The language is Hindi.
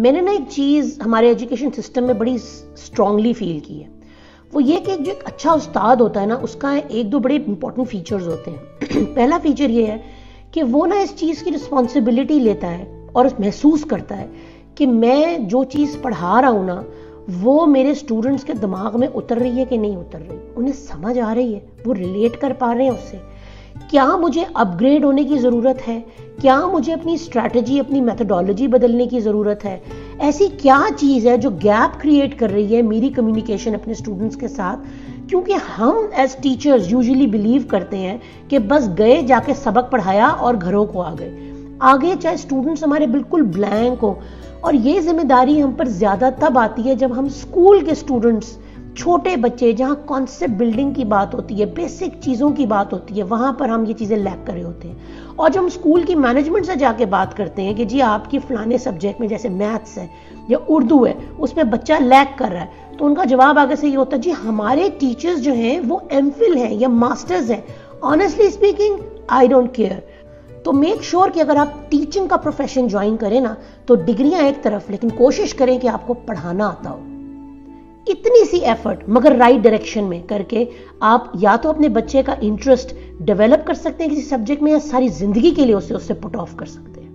मैंने ना एक चीज़ हमारे एजुकेशन सिस्टम में बड़ी स्ट्रांगली फील की है, वो ये कि जो एक अच्छा उस्ताद होता है ना, उसका एक दो बड़े इंपॉर्टेंट फीचर्स होते हैं। पहला फीचर ये है कि वो ना इस चीज़ की रिस्पॉन्सिबिलिटी लेता है और महसूस करता है कि मैं जो चीज़ पढ़ा रहा हूँ ना, वो मेरे स्टूडेंट्स के दिमाग में उतर रही है कि नहीं उतर रही, उन्हें समझ आ रही है, वो रिलेट कर पा रहे हैं उससे। क्या मुझे अपग्रेड होने की ज़रूरत है, क्या मुझे अपनी स्ट्रैटेजी, अपनी मेथडोलॉजी बदलने की ज़रूरत है, ऐसी क्या चीज़ है जो गैप क्रिएट कर रही है मेरी कम्युनिकेशन अपने स्टूडेंट्स के साथ। क्योंकि हम एज टीचर्स यूजुअली बिलीव करते हैं कि बस गए, जाके सबक पढ़ाया और घरों को आ गए, चाहे स्टूडेंट्स हमारे बिल्कुल ब्लैंक हो। और ये जिम्मेदारी हम पर ज़्यादा तब आती है जब हम स्कूल के स्टूडेंट्स, छोटे बच्चे, जहाँ कॉन्सेप्ट बिल्डिंग की बात होती है, बेसिक चीज़ों की बात होती है, वहाँ पर हम ये चीज़ें लैक कर रहे होते हैं। और जब हम स्कूल की मैनेजमेंट से जाके बात करते हैं कि जी आपकी फलाने सब्जेक्ट में, जैसे मैथ्स है या उर्दू है, उसमें बच्चा लैक कर रहा है, तो उनका जवाब आगे से ये होता है जी हमारे टीचर्स जो हैं वो एमफिल हैं या मास्टर्स हैं। Honestly speaking I don't care. तो मेक श्योर कि अगर आप टीचिंग का प्रोफेशन ज्वाइन करें ना, तो डिग्रियां एक तरफ, लेकिन कोशिश करें कि आपको पढ़ाना आता हो। इतनी सी एफर्ट मगर राइट डायरेक्शन में करके आप या तो अपने बच्चे का इंटरेस्ट डेवलप कर सकते हैं किसी सब्जेक्ट में, या सारी जिंदगी के लिए उसे पुट ऑफ कर सकते हैं।